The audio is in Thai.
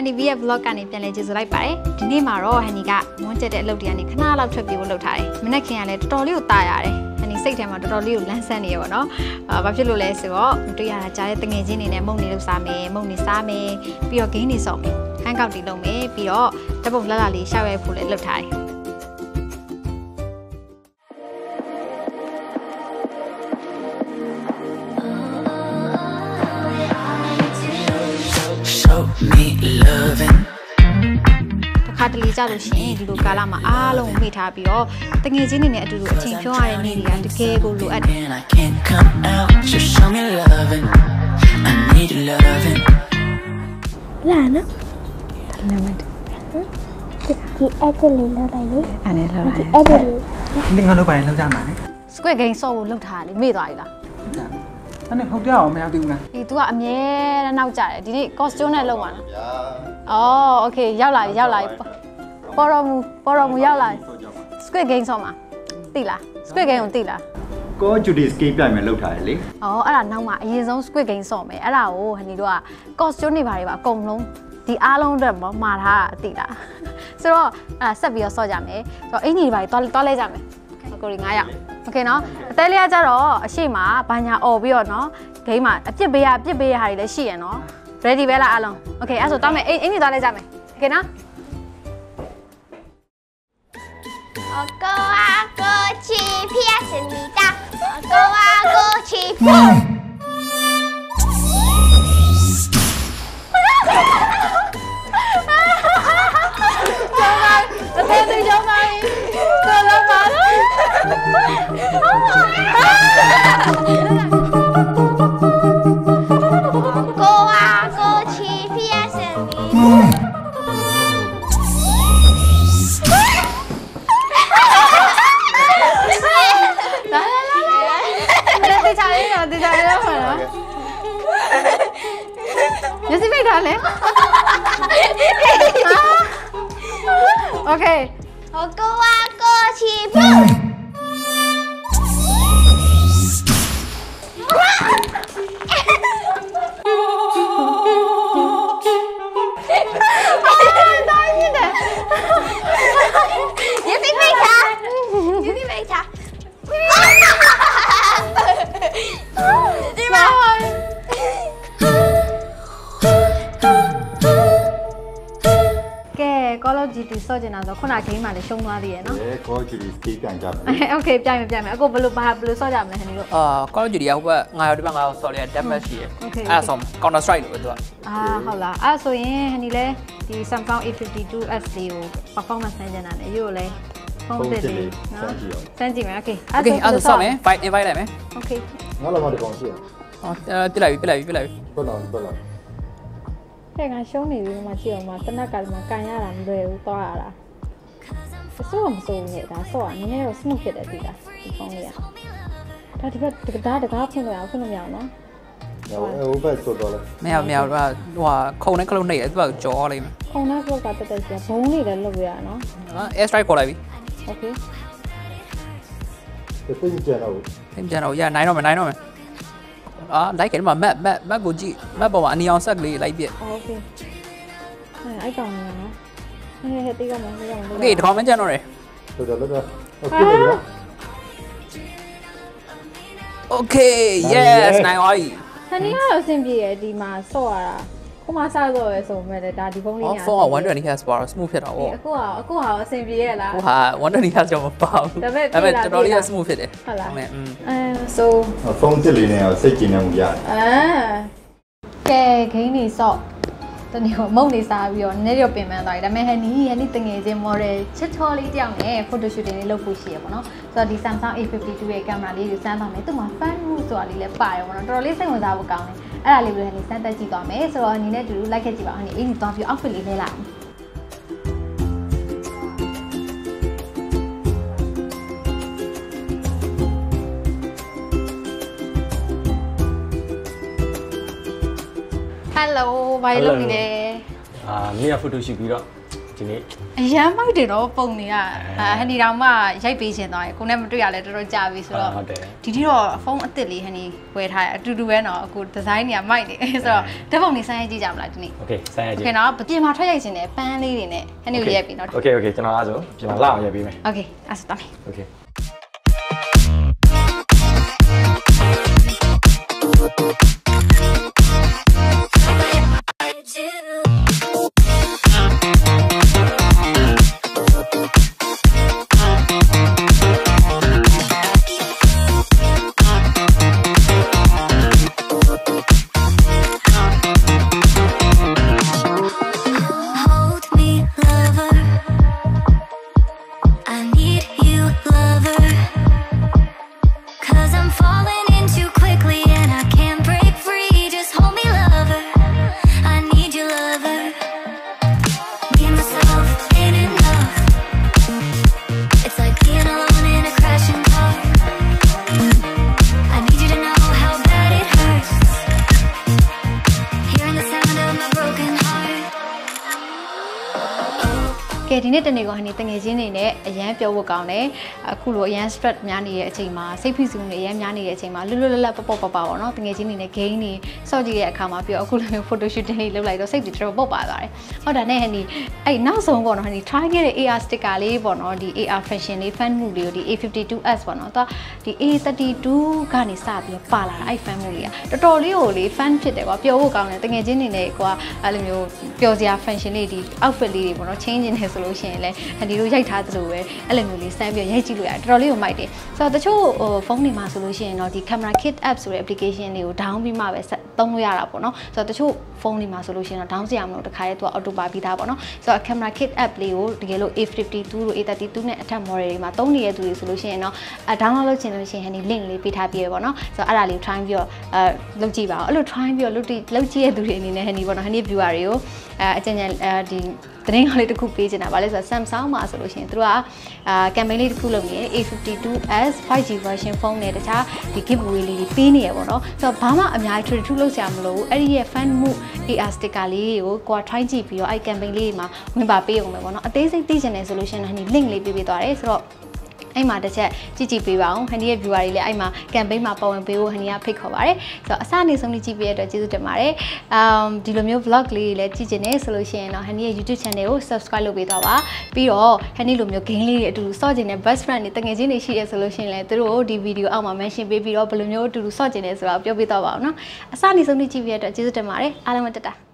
ฮันนี่วีบล็อกการนี้เป็นอะไรจะสุดไล่ไปทีนี้มาเราฮันนี่ก็มันจะได้เล่าดีอันนี้ขนาดเราชอบดีกว่าเล่าไทยมันน่าเขียนอะไรตอรี่อุตายอะไรฮันนี่สิ่งที่มันตอรี่อุลันเซนี่วะเนาะแบบที่เราเล่าสิวะมันตัวอย่างจะได้ตั้งเงินจีนเนี่ยมงนี่เราสามีมงนี่สามีพี่เอาเก่งนี่สองฮันเก่าติดลงเอพี่เอาแต่ผมละลายชาวเอฟูเล่เล่าไทยคาตาลีจ้าดูสิดูดูกาลามาอาลงมีท่าพี่อ๋อแต่เงี้ยจีนี่เนี่ยดูดูเชิงช่วงอะไรนี่เนี่ยดูเกย์กูรู้อัดล่ะนะทำไมมันคือที่แอดเจลินอะไรนี่อันนี้อะไรแอดเจลินนี่เขาดูไปแล้วจ้าไหมสกุลเก่งโซ่เล่าท่าเลยไม่ได้ละนั่นเนี่ยเขาเดี่ยวไม่เอาดิวไงอีตัวอันนี้น่าใจทีนี้ก็ช่วงนั้นลงอ่ะอ๋อโอเคยาวไหลยาวไหลปอรมูยาวไหลสกุลเก่งสองมาตีละสกุลเก่งของตีละก็จุดดีสกีไปไม่เลิกถ่ายเลยอ๋ออะไรนั่งมายี่สองสกุลเก่งสองไหมอะไรโอ้ฮันนี่ด้วยก็ช่วงนี้ไปแบบกลมลงที่อาลงเดิมมาท่าตีละซึ่งว่าสับเบี้ยสอดจำไหมก็ไอ้นี่ไปตอนเลยจำไหมก็เรื่องง่ายอ่ะโอเคเนาะแต่เรียกจะรอใช่ไหมปัญญาโอบิโอเนาะเกี่ยมาเจ็บเบียหายเลยใช่เนาะเรดี้เวลาอะไรโอเคอ่ะสุดท้ายไหมไอ้นี่ตอนอะไรจะไหมโอเคนะโกชิพี่อาสนิตาโกชิปุ๊บโอเคโกชิปุ๊บก็เราจีดีโซเจนาโซคนอาเกย์มาเลยชงมาดีเนาะก็จีดีสกีแข่งจับโอเคใจไหมก็บลูบาบลูโซจับเลยทีนี้ก็เราจีดีเอาว่างานเราที่บ้านเราโซเรียดับเบิลชีสมกอนดัสไตร์หรือตัวเขาละส่วนนี้ทีนี้เลยที่ Samsung A52s 5G ประกอบมาใช้เจนาเนี่ยอยู่เลยคงเสร็จเลยเนาะเสร็จจริงไหมโอเคส่วนไหมไฟได้ไหมโอเคงั้นเรามาดูของเสียไปเลยไปเลยแต่งานช่วงนี้มาเชียวมาตั้งแต่การมาการย่าหลังเร็วต่อละสู้ผมสู้เนี่ยนะสอนนี่เราสนุกเกิดอะไรดีล่ะที่ฟองเนี่ยถ้าที่แบบเด็กๆเพื่อนเราเนาะเอาไปสุดเลยไม่เอาว่าคงนั้นก็ลงไหนแบบจ่ออะไรมั้ยคงนั้นก็การแต่เสียคงนี่กันเลยเนาะเอสไตร์ก็ได้โอเคแต่เป็นเจนเอาอย่าไหนหน่อยไล่กันมาแม่กูจีแม่บอกว่าอันนี้เอาสักเลยไล่เบี้ยโอเคไอ้กล่องนะเฮ้ยตีกันมั้ยนี่ทอมมันจะนอนเลยเดี๋ยวโอเค yes นายอ้อยท่านี้เราเซ็นบีเอดีมาสวะกูมาสาวเลยสมัยเด็กดาดีพงนี่นะฟงอ่ะวันเดือนนี้แค่สปาร์สมูฟเหรอกูหาเซ็นบีเอละกูหาวันเดือนนี้แค่จะมาเปล่าแต่ไม่จะเราเรียกสมูฟเหรออะไรso ฟงที่ลีเนี่ยเสกินเนี่ยมุกยาแกแค่นี้สอบตอนนี้ผมมุ่งในซาบิโอเนี่ยเดี๋ยวเปลี่ยนมาหน่อยแต่ไม่แค่นี้อันนี้ตั้งใจจะมาเรียนชุดโชว์ลิเดียงเนี่ยโฟโต้ชุดนี้เราผู้เชี่ยวเนาะตอนที่ Samsung A52 กล้องมาดีดูสั้นตอนนี้ตัวมันฟังรู้ตัวลีเล็บไปวันนั้นเราเล่นเส้นวันดาวกาวเนี่ยอะไรเรื่องนี้สั้นแต่จีต่อไม่ส่วนนี้เนี่ยดูไลค์แค่จีบอันนี้อีกตอนที่ออฟฟิศเลยล่ะฮัลโหลไปลงนี่เลยมีอะไรฟุตบอลชิบิโร่จ ทีนี้ยังไม่ถึงหรอกปุ่งนี่อ่ะฮันนี่เรามาใช้ปีเช่นน้อยคนนี้มันตัวใหญ่เลยตัวจ่าวิสุดแล้วทีที่เราฟงอัตลีฮันนี่เวทไทยดูดูเว้นเนาะกูแต่ใช้เนี่ยไม่เนี่ยใช่ป่ะแต่พวกนี้ใช้จีจามละทีนี้โอเคใช้จีโอเคเนาะปีมาถ้าใหญ่จริงเนี่ยแป้งลีเนี่ยฮันนี่อยู่ใหญ่ปีเนาะโอเคโอเคจะน้องอาสุปีมาเล่าใหญ่ปีไหมโอเคอาสุตามโอเคทีนี้ตอนนี้ก็ฮันนี่ตั้งใจจีนนี่เนี่ยยังเปียววัวเก่าเนี่ยคุณรู้ยังสตรัทยานี่เอชิมาเซฟิซูนี่ยังยานี่เอชิมาลุลุลลาปปปปาวเนาะตั้งใจจีนนี่เนี่ยเก่งนี่สาวจีเอข้ามาเปียวคุณรู้เนี่ยโฟโต้ชูตนี่เรื่องไรตัวเซฟดิทรอบบาดเลยเพราะด้านนี้ฮันนี่ไอ้น่าสงสารฮันนี่ทรายเกลเออาร์สติกาลีบ่เนาะดีเออาร์แฟชั่นนี่แฟนมูดี้ดี A52s บ่เนาะตัวดี A32 กันนี่สาบอยู่ป่าละไอ้แฟนมูดี้อะตัวตัวนี้โอ้เลยแฟนผิดเลยว่าเปียววัวเก่าเนี่ยตั้งใจจีนนี่เนี่ยกว่าอะไรมีเปียวจีอาร์แฟชั่นนี่ดีเอาไปดีบ่เนาะ change นี่สโลเชนเลยฮันนี่รู้ใช่ท่าตัวเว้ยอะไรไม่รู้สายเบียร์ใช่จีรู้อะตอนนี้ผมไม่ได้ส่วนแต่ช่วงฟงนี่มาสโลเชนเนาะที่ camera kit app ส่วนแอปพลิเคชันนี่ดาวน์บีมาแบบต้องรู้ยาละปะเนาะส่วนแต่ช่วงฟงนี่มาสโลเชนเนาะดาวน์สยามเนาะแต่ขายตัวออโต้บาร์บีดาปะเนาะส่วน camera kit app เลยเดี๋ยวเรา A52 หรือ A32 เนี่ยถ้ามองเลยมาต้องนี่ตัวสโลเชนเนาะดาวน์เราเชนเราเชนฮันนี่ลิงก์เลยปีท่าเบียร์ปะเนาะส่วนอะไรเรา try เบียร์เราจีบ้าเรา try เบียร์เราจีตัวนี้เนี่ยฮันนี่ปะเนาะฮันนี่ viewer อยู่อาจารย์ดีแต่เนี่ยอะไรทุกคู่ปีจะนะว่าเลยว่า Samsung มาสโลเชนตัวแคมเปญนี้คู่ลงเนี่ย A52s 5G เวอร์ชันฟงเนี่ยแต่ช้าที่กิบวิลลี่ปีนี่อะวะเนาะแต่บ้ามาอันนี้ทุกทุกโลกจะมาลูไอ้ยี่แฟนมู Elastically โอ้กว่าทรายจีบีไอ้แคมเปญนี้มาไม่บ้าไปอย่างเงี้ยวะเนาะแต่สิ่งที่จะเนี่ยสโลเชนฮันนี่ลิงก์เลยปีตัวอะไรสิเราไอ้มาแต่เช่จีจีปีบ้างฮันนี่วิวอะไรเลยไอ้มาแคมเปญมาพอวันเปียวฮันนี่ฟิกเข้ามาเลยแต่อาสาเนี่ยสมนิจีบีอะไรจีจุดมาเลยดีลมีบล็อกเลยเลยจีเจเนสโลเชนฮันนี่ยูทูบชาแนล subscribe ลงไปต่อว่าปีรอฮันนี่ลมีเก่งเลยดูสอจีเน่ best friend นี่ตั้งใจจีเน่ชีเอสโลเชนเลยตัวโอ้ดีวิดีโอเอามาเมนชั่นไปปีรอบลมีดูสอจีเน่สำหรับเปียวไปต่อว่าเนาะอาสาเนี่ยสมนิจีบีอะไรจีจุดมาเลยอะไรมาจ้ะ